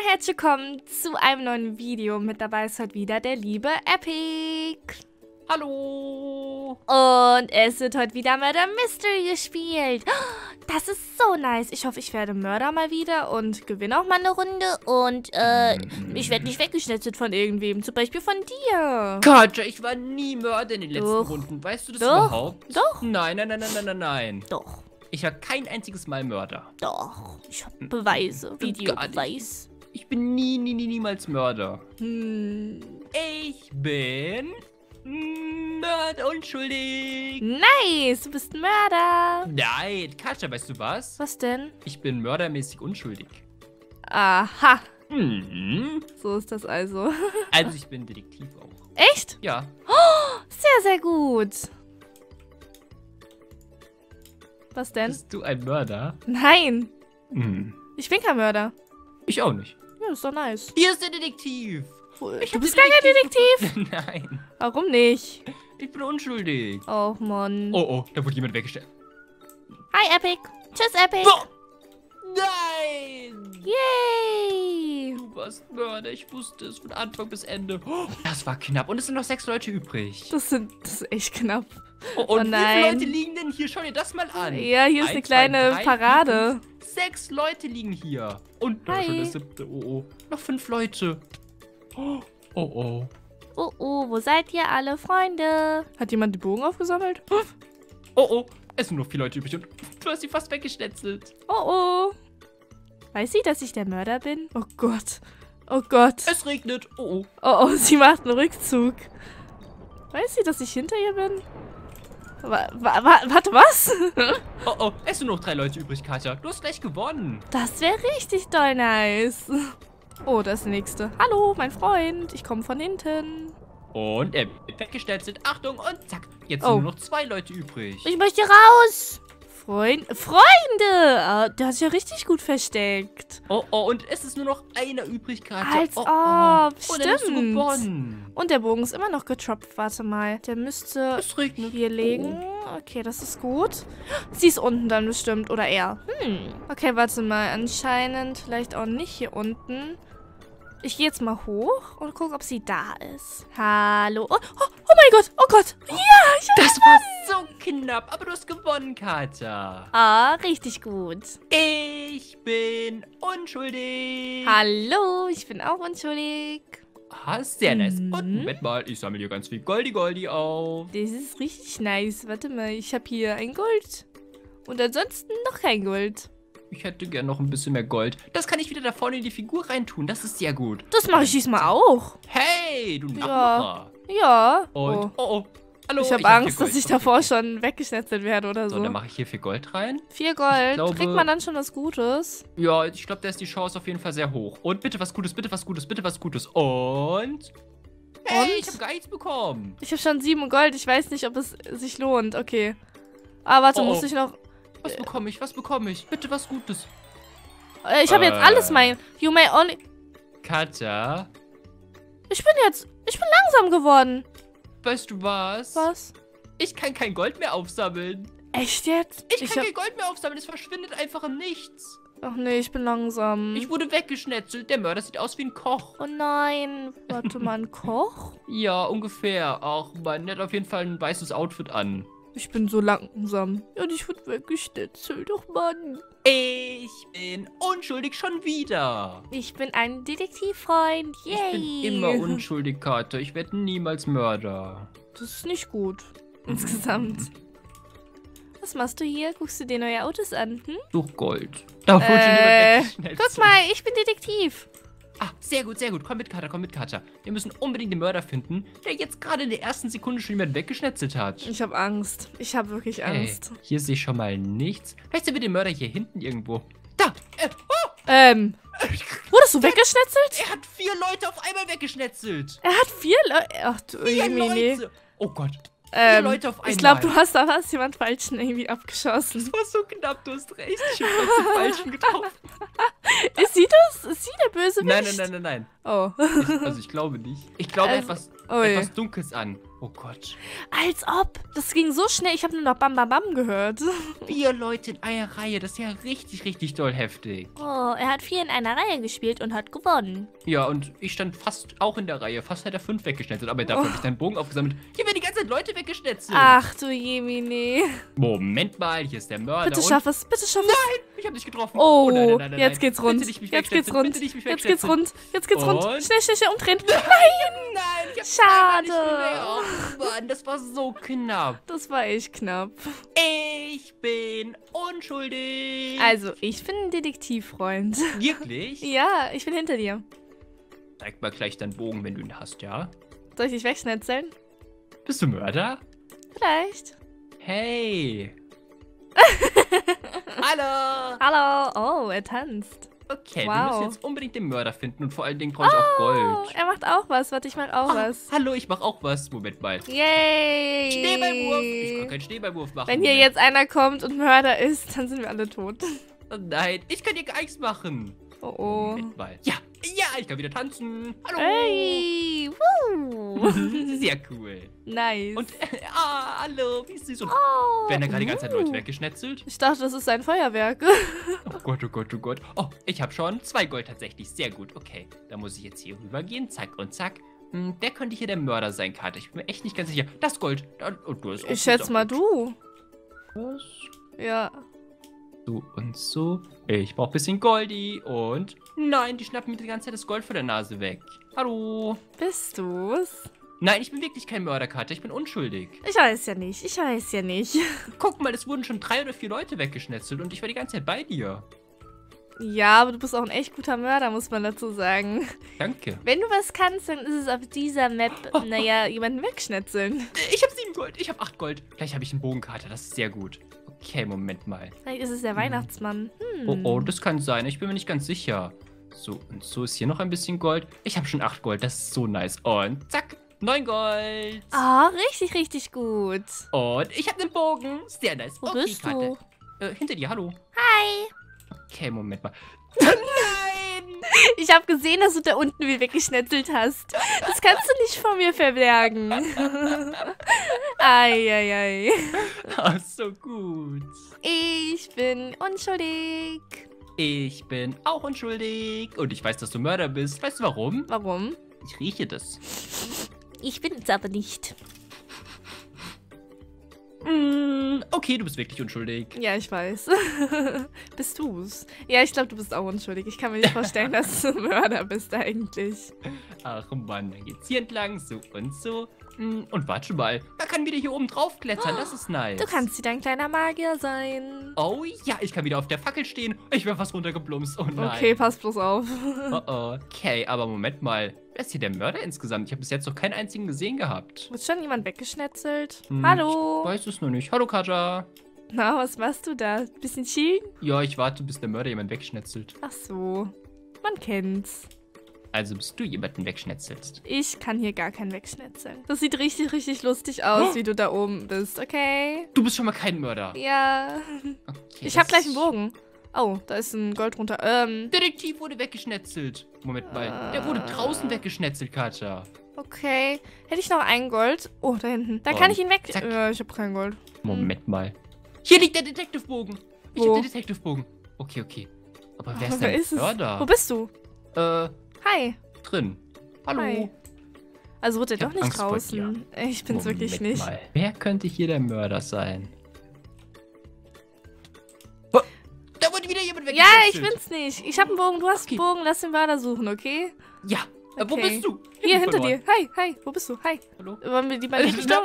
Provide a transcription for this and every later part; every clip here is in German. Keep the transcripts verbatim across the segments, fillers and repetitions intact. und herzlich willkommen zu einem neuen Video. Mit dabei ist heute wieder der liebe Epic. Hallo. Und es wird heute wieder Murder Mystery gespielt. Das ist so nice. Ich hoffe, ich werde Mörder mal wieder und gewinne auch mal eine Runde. Und äh, ich werde nicht weggeschnetzelt von irgendwem. Zum Beispiel von dir. Katja, ich war nie Mörder in den letzten Doch. Runden. Weißt du das Doch. Überhaupt? Doch. Nein, nein, nein, nein, nein, nein, nein. Doch. Ich war kein einziges Mal Mörder. Doch, ich habe Beweise, Videobeweis. Ich bin nie, nie, nie, niemals Mörder. Hm. Ich bin mordunschuldig. Nice, du bist ein Mörder. Nein, Katja, weißt du was? Was denn? Ich bin mördermäßig unschuldig. Aha. Mhm. So ist das also. Also ich bin Detektiv auch. Echt? Ja. Oh, sehr, sehr gut. Was denn? Bist du ein Mörder? Nein. Hm. Ich bin kein Mörder. Ich auch nicht. Ja, ist doch nice. Hier ist der Detektiv. Ich du bist gar kein Detektiv? Nein. Warum nicht? Ich bin unschuldig. Oh, Mann. Oh, oh, da wurde jemand weggestellt. Hi, Epic. Tschüss, Epic. Boah. Nein. Yay. Du warst Mörder. Ich wusste es von Anfang bis Ende. Oh, das war knapp. Und es sind noch sechs Leute übrig. Das, sind, das ist echt knapp. Oh, und oh nein. Wie viele Leute liegen denn hier? Schau dir das mal an. Ja, hier ist Eins, eine kleine zwei, drei, Parade. Fünf, sechs Leute liegen hier. Und da schon das siebte. Oh, oh. Noch fünf Leute. Oh, oh. Oh, oh. Wo seid ihr alle, Freunde? Hat jemand den Bogen aufgesammelt? Oh, oh. Es sind nur vier Leute übrig. Und du hast sie fast weggeschnetzelt. Oh, oh. Weiß sie, dass ich der Mörder bin? Oh Gott. Oh Gott. Es regnet. Oh, oh. Oh, oh. Sie macht einen Rückzug. Weiß sie, dass ich hinter ihr bin? Wa wa wa warte, was? Oh, oh, es sind noch drei Leute übrig, Katja. Du hast gleich gewonnen. Das wäre richtig doll nice. Oh, das nächste. Hallo, mein Freund. Ich komme von hinten. Und er wird weggestellt sind. Achtung und zack. Jetzt oh. sind nur noch zwei Leute übrig. Ich möchte raus. Freund Freunde. Ah, der hat sich ja richtig gut versteckt. Oh, oh, und es ist nur noch einer übrig, Katja. Als oh, ob. Oh. Stimmt. Und dann hast du gewonnen. Und der Bogen ist immer noch getroppt. Warte mal. Der müsste hier liegen. Oh. Okay, das ist gut. Sie ist unten dann bestimmt. Oder er. Hm. Okay, warte mal. Anscheinend vielleicht auch nicht hier unten. Ich gehe jetzt mal hoch und gucke, ob sie da ist. Hallo. Oh, oh, oh mein Gott. Oh Gott. Ja, ich habe Das war so knapp. Aber du hast gewonnen, Katja. Ah, oh, richtig gut. Ich bin unschuldig. Hallo, ich bin auch unschuldig. Ah, sehr nice. Mhm. Und Moment mal, ich sammle hier ganz viel Goldi-Goldi auf. Das ist richtig nice. Warte mal, ich habe hier ein Gold. Und ansonsten noch kein Gold. Ich hätte gern noch ein bisschen mehr Gold. Das kann ich wieder da vorne in die Figur reintun. Das ist sehr gut. Das mache ich diesmal auch. Hey, du Nachmacher. Ja. Ja. Und, oh, oh. oh. Hallo, ich habe hab Angst, dass ich davor schon weggeschnetzelt werde oder so. So, dann mache ich hier viel Gold rein. Viel Gold. Glaube, kriegt man dann schon was Gutes? Ja, ich glaube, da ist die Chance auf jeden Fall sehr hoch. Und bitte was Gutes, bitte was Gutes, bitte was Gutes. Und... Hey, und? Ich habe gar nichts bekommen. Ich habe schon sieben Gold. Ich weiß nicht, ob es sich lohnt. Okay. Ah, warte, oh, muss ich noch... Was bekomme ich? Was bekomme ich? Bitte was Gutes. Ich habe äh. jetzt alles mein... You may only... Katja? Ich bin jetzt... Ich bin langsam geworden. Weißt du was? Was? Ich kann kein Gold mehr aufsammeln. Echt jetzt? Ich, ich kann hab... kein Gold mehr aufsammeln. Es verschwindet einfach in nichts. Ach nee, ich bin langsam. Ich wurde weggeschnetzelt. Der Mörder sieht aus wie ein Koch. Oh nein. Warte mal, ein Koch? Ja, ungefähr. Ach man, der hat auf jeden Fall ein weißes Outfit an. Ich bin so langsam. Ja, ich wurde weggeschnetzelt. Doch, Mann. Ich bin unschuldig schon wieder. Ich bin ein Detektivfreund. Yay. Ich bin immer unschuldig, Katja. Ich werde niemals Mörder. Das ist nicht gut. Insgesamt. Was machst du hier? Guckst du dir neue Autos an? Hm? Such Gold. Da wurde äh, weggeschnetzelt. Guck mal, ich bin Detektiv. Ah, sehr gut, sehr gut. Komm mit, Katja, komm mit, Katja. Wir müssen unbedingt den Mörder finden, der jetzt gerade in der ersten Sekunde schon jemanden weggeschnetzelt hat. Ich habe Angst. Ich habe wirklich Angst. Hey, hier sehe ich schon mal nichts. Vielleicht sehen wir den Mörder hier hinten irgendwo. Da! Äh, oh. Ähm. Wurdest du weggeschnetzelt? Er hat vier Leute auf einmal weggeschnetzelt. Er hat vier Leute? Ach du, vier Leute. Oh Gott. Ähm, vier Leute auf einmal. Ich glaube, du hast da was jemand Falschen irgendwie abgeschossen. Das war so knapp, du hast recht. Ich habe den Falschen getroffen. Ist sie das? Ist sie der Bösewicht? Nein, nein, nein, nein, nein. Oh. Ich, also ich glaube nicht. Ich glaube, also, etwas Ui. Etwas Dunkles an. Oh Gott. Als ob. Das ging so schnell. Ich habe nur noch Bam Bam Bam gehört. Vier Leute in einer Reihe. Das ist ja richtig, richtig doll heftig. Oh, er hat vier in einer Reihe gespielt und hat gewonnen. Ja, und ich stand fast auch in der Reihe. Fast hat er fünf weggeschnetzelt. Aber dafür oh. habe ich seinen Bogen aufgesammelt. Hier werden die ganze Zeit Leute weggeschnetzelt. Ach du Jemine. Moment mal, hier ist der Mörder. Bitte schaff es, bitte schaff es. Nein, ich habe dich getroffen. Oh, oh nein, nein, nein, nein, jetzt geht's rund. Jetzt geht's rund. Jetzt geht's rund. Jetzt geht's rund. Schnell, schnell, schnell umdrehen. Nein, nein. Ich Schade. Oh Mann, das war so knapp. Das war echt knapp. Ich bin unschuldig. Also, ich bin ein Detektivfreund. Wirklich? Ja, ich bin hinter dir. Zeig mal gleich deinen Bogen, wenn du ihn hast, ja? Soll ich dich wegschnetzeln? Bist du Mörder? Vielleicht. Hey. Hallo. Hallo. Oh, er tanzt. Okay, wow. Wir müssen jetzt unbedingt den Mörder finden und vor allen Dingen brauche ich oh, auch Gold. Er macht auch was. Warte, ich mach auch oh, was. Hallo, ich mach auch was. Moment mal. Yay! Schneeballwurf! Ich kann keinen Schneeballwurf machen. Wenn hier Moment. Jetzt einer kommt und Mörder ist, dann sind wir alle tot. Oh nein, ich kann hier gar nichts machen. Oh oh. Moment mal. Ja, ja, ich kann wieder tanzen. Hallo! Hey! Woo. Sehr cool. Nice. Und, äh, ah, hallo, wie süß. Und oh, werden da gerade die ganze Zeit Leute weggeschnetzelt? Ich dachte, das ist sein Feuerwerk. Oh Gott, oh Gott, oh Gott. Oh, ich habe schon zwei Gold tatsächlich. Sehr gut, okay. Da muss ich jetzt hier rübergehen. Zack und zack. Hm, wer könnte hier der Mörder sein, Kater? Ich bin mir echt nicht ganz sicher. Das Gold. Und du hast auch ich schätze mal du. Was? Ja. So und so. Ich brauche ein bisschen Goldi. Und nein, die schnappen mir die ganze Zeit das Gold vor der Nase weg. Hallo. Bist du's? Nein, ich bin wirklich kein Mörderkater. Ich bin unschuldig. Ich weiß ja nicht. Ich weiß ja nicht. Guck mal, es wurden schon drei oder vier Leute weggeschnetzelt und ich war die ganze Zeit bei dir. Ja, aber du bist auch ein echt guter Mörder, muss man dazu sagen. Danke. Wenn du was kannst, dann ist es auf dieser Map, oh, oh, naja, jemanden wegschnetzeln. Ich habe sieben Gold. Ich habe acht Gold. Vielleicht habe ich einen Bogenkater. Das ist sehr gut. Okay, Moment mal. Vielleicht ist es der Weihnachtsmann. Hm. Oh, oh, das kann sein. Ich bin mir nicht ganz sicher. So, und so ist hier noch ein bisschen Gold. Ich habe schon acht Gold. Das ist so nice. Und zack, neun Gold. Oh, richtig, richtig gut. Und ich habe einen Bogen. Sehr nice. Wo okay, bist Karte. Du? Äh, hinter dir, hallo. Hi. Okay, Moment mal. Nein! Ich habe gesehen, dass du da unten wie weggeschnetzelt hast. Das kannst du nicht von mir verbergen. Eieiei. Oh, so gut. Ich bin unschuldig. Ich bin auch unschuldig. Und ich weiß, dass du Mörder bist. Weißt du warum? Warum? Ich rieche das. Ich bin es aber nicht. Okay, du bist wirklich unschuldig. Ja, ich weiß. Bist du's? Ja, ich glaube, du bist auch unschuldig. Ich kann mir nicht vorstellen, dass du Mörder bist eigentlich. Ach Mann, dann geht's hier entlang, so und so. Und warte mal, man kann wieder hier oben drauf klettern, das ist nice. Du kannst wieder ein kleiner Magier sein. Oh ja, ich kann wieder auf der Fackel stehen. Ich wäre fast runtergeblumst, oh nein. Okay, pass bloß auf. Oh, oh. Okay, aber Moment mal. Wer ist hier der Mörder insgesamt? Ich habe bis jetzt noch keinen einzigen gesehen gehabt. Wird schon jemand weggeschnetzelt? Hm, hallo. Ich weiß es nur nicht. Hallo, Katja. Na, was machst du da? Bisschen chillen? Ja, ich warte, bis der Mörder jemand wegschnetzelt. Ach so, man kennt's. Also bist du jemanden wegschnetzelst. Ich kann hier gar keinen wegschnetzeln. Das sieht richtig, richtig lustig aus, oh, wie du da oben bist, okay? Du bist schon mal kein Mörder. Ja. Okay, ich hab gleich einen Bogen. Oh, da ist ein Gold runter. Ähm. Detektiv wurde weggeschnetzelt. Moment mal. Äh. Der wurde draußen weggeschnetzelt, Katja. Okay. Hätte ich noch ein Gold? Oh, da hinten. Da oh, kann ich ihn weg... Äh, ich hab kein Gold. Moment mal. Hier liegt der Detektivbogen. Ich Wo? hab den Detektivbogen. Okay, okay. Aber wer oh, ist denn der Mörder? Wo bist du? Äh... Hi. Drin. Hallo. Hi. Also wird er doch nicht Angst draußen. Ich bin's Moment wirklich nicht. Mal. Wer könnte hier der Mörder sein? Oh, da wurde wieder jemand weggeschnetzelt. Ja, ich bin's nicht. Ich habe einen Bogen. Du hast okay. einen Bogen. Lass den Mörder suchen, okay? Ja. Okay. Wo bist du? Hier, hier hinter verloren. dir. Hi, hi. Wo bist du? Hi. Hallo? Wollen wir die mal in die Richtung?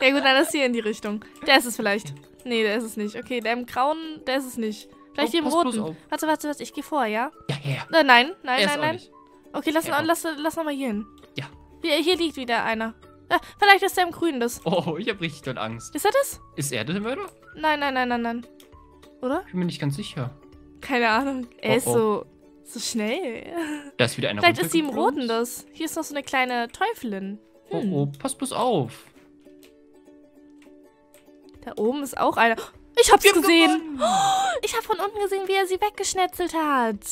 Ja gut, dann ist hier in die Richtung. Der ist es vielleicht. Nee, der ist es nicht. Okay, der im Grauen, der ist es nicht. Vielleicht oh, hier im Roten. Warte, warte, warte. Ich gehe vor, ja? Ja, ja, ja. Nein, nein, er nein, nein. Nicht. Okay, lass, ja. lass, lass nochmal hier hin. Ja. Hier, hier liegt wieder einer. Ja, vielleicht ist der im Grünen das. Oh, ich habe richtig doll Angst. Ist er das? Ist er der Mörder? Nein, nein, nein, nein, nein. Oder? Ich bin mir nicht ganz sicher. Keine Ahnung. Er oh, ist oh. so, so schnell. Da ist wieder einer. Vielleicht ist sie im Roten das. Hier ist noch so eine kleine Teufelin. Hm. Oh, oh, pass bloß auf. Da oben ist auch einer. Ich hab's gesehen. Gewonnen. Ich hab von unten gesehen, wie er sie weggeschnetzelt hat.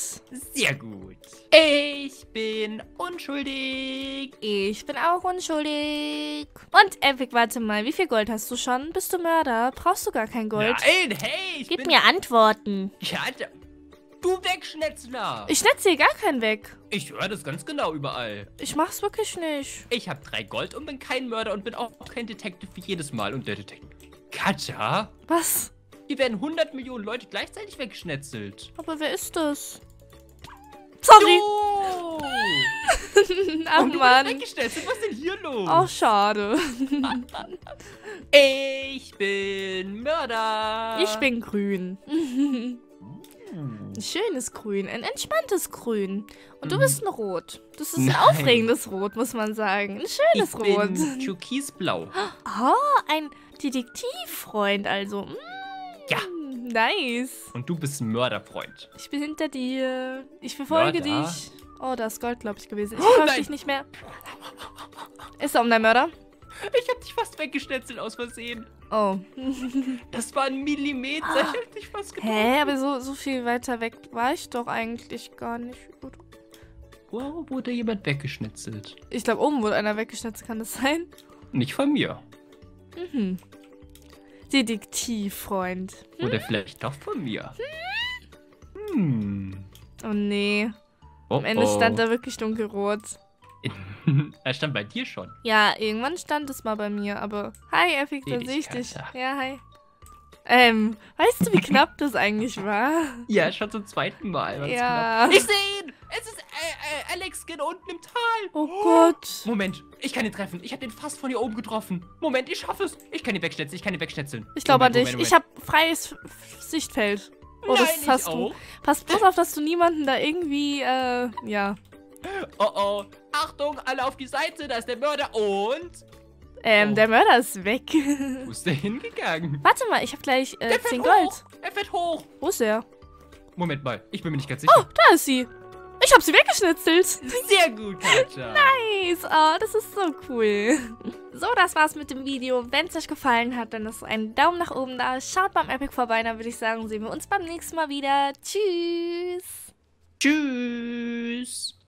Sehr gut. Ich bin unschuldig. Ich bin auch unschuldig. Und Epic, warte mal, wie viel Gold hast du schon? Bist du Mörder? Brauchst du gar kein Gold? Nein, hey, ich Gib bin... mir Antworten. Ja, du Wegschnetzler. Ich schnetze hier gar keinen weg. Ich höre das ganz genau überall. Ich mach's wirklich nicht. Ich habe drei Gold und bin kein Mörder und bin auch kein Detective wie jedes Mal. Und der Detective... Katja? Was? Hier werden hundert Millionen Leute gleichzeitig weggeschnetzelt. Aber wer ist das? Sorry. Oh. Ach, oh, Mann. Du bist weggeschnetzelt. Was ist denn hier los? Auch schade. Ich bin Mörder. Ich bin grün. Ein schönes Grün, ein entspanntes Grün. Und du bist ein Rot. Das ist ein Nein. aufregendes Rot, muss man sagen. Ein schönes ich Rot. Ich bin türkisblau. Oh, ein Detektivfreund also. Mm, ja. Nice. Und du bist ein Mörderfreund. Ich bin hinter dir. Ich verfolge Mörder. dich. Oh, da ist Gold, glaube ich, gewesen. Ich verfolge oh, dich nicht mehr. Ist er um dein Mörder? Ich hab dich fast weggeschnetzelt aus Versehen. Oh. Das war ein Millimeter. Ich hab dich fast getroffen. Hä, aber so, so viel weiter weg war ich doch eigentlich gar nicht. Wow, wurde jemand weggeschnetzelt? Ich glaube, oben wurde einer weggeschnetzelt. Kann das sein? Nicht von mir. Mhm. Detektivfreund. Hm? Oder vielleicht doch von mir. Hm. hm. Oh, nee. Oh, Am Ende oh. stand da wirklich dunkelrot. Er stand bei dir schon. Ja, irgendwann stand es mal bei mir, aber... Hi, Epic, da sehe ich dich. Ja, hi. Ähm, weißt du, wie knapp das eigentlich war? Ja, schon zum zweiten Mal. Ja. Knapp. Ich sehe ihn! Es ist äh, äh, Alex genau unten im Tal. Oh, oh Gott. Moment, ich kann ihn treffen. Ich habe den fast von hier oben getroffen. Moment, ich schaffe es. Ich kann ihn wegschnetzeln, ich kann ihn wegschnetzeln. Ich glaube an dich. Moment, Moment. Ich habe freies Sichtfeld. Oh, Nein, das hast du. Pass bloß auf, dass du niemanden da irgendwie, äh, ja... Oh oh, Achtung, alle auf die Seite, da ist der Mörder und... Ähm, oh. der Mörder ist weg. Wo ist der hingegangen? Warte mal, ich habe gleich äh, zehn Gold. Er fährt hoch. Wo ist er? Moment mal, ich bin mir nicht ganz sicher. Oh, da ist sie. Ich habe sie weggeschnitzelt. Sehr gut, Katja. Nice, oh, das ist so cool. So, das war's mit dem Video. Wenn es euch gefallen hat, dann lasst einen Daumen nach oben da. Schaut beim Epic vorbei, dann würde ich sagen, sehen wir uns beim nächsten Mal wieder. Tschüss. Tschüss.